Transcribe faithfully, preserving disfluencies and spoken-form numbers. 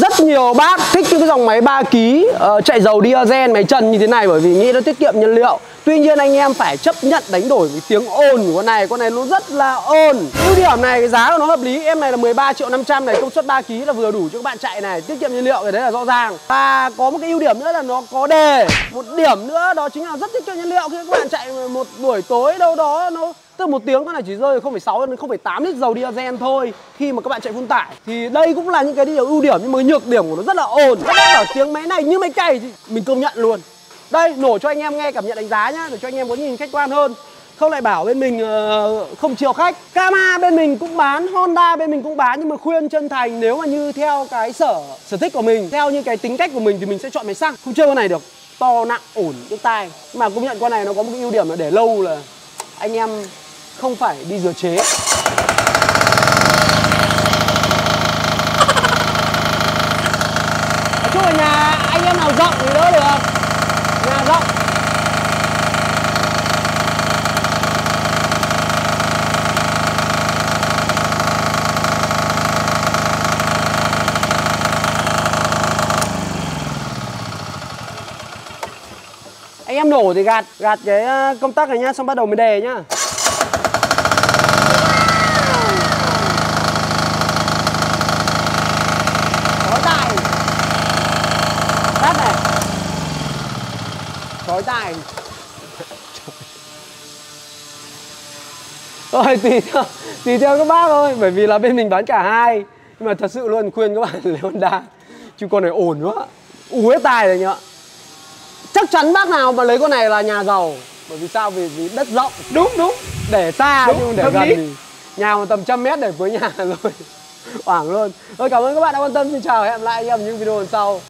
Rất nhiều bác thích những cái dòng máy ba ký uh, chạy dầu diesel, máy trần như thế này bởi vì nghĩ nó tiết kiệm nhiên liệu. Tuy nhiên anh em phải chấp nhận đánh đổi với tiếng ồn của con này. Con này nó rất là ồn. Ưu điểm này cái giá của nó hợp lý. Em này là mười ba triệu năm trăm này, công suất ba ký là vừa đủ cho các bạn chạy này, tiết kiệm nhiên liệu thì đấy là rõ ràng. Và có một cái ưu điểm nữa là nó có đề. Một điểm nữa đó chính là rất tiết kiệm nhiên liệu. Khi các bạn chạy một buổi tối đâu đó nó tức một tiếng, con này chỉ rơi không phẩy sáu đến không phẩy tám lít dầu diesel thôi khi mà các bạn chạy full tải. Thì đây cũng là những cái điều ưu điểm, nhưng mà nhược điểm của nó rất là ồn. Các bạn bảo tiếng máy này như máy cày thì mình công nhận luôn. Đây, nổ cho anh em nghe cảm nhận đánh giá nhá, để cho anh em có nhìn khách quan hơn. Không lại bảo bên mình uh, không chiều khách. Kama bên mình cũng bán, Honda bên mình cũng bán, nhưng mà khuyên chân thành nếu mà như theo cái sở sở thích của mình, theo như cái tính cách của mình thì mình sẽ chọn máy xăng. Không chơi con này được, to nặng ổn trước tai. Nhưng mà công nhận con này nó có một cái ưu điểm là để lâu là anh em không phải đi rửa chế. Nói chung là nhà anh em nào rộng thì đỡ được. Nhà rộng. Anh em nổ thì gạt gạt cái công tắc này nhá, xong bắt đầu mới đề nhá. Tài. Thôi tùy theo, tùy theo các bác thôi, bởi vì là bên mình bán cả hai. Nhưng mà thật sự luôn khuyên các bạn lấy Honda, chứ con này ổn quá, ú hết tài này nhá. Chắc chắn bác nào mà lấy con này là nhà giàu. Bởi vì sao? Vì, vì đất rộng. Đúng đúng. Để xa đúng, nhưng để gần thì nhà mà tầm trăm mét để với nhà rồi. Hoảng luôn. Rồi, cảm ơn các bạn đã quan tâm. Xin chào, hẹn lại anh em những video lần sau.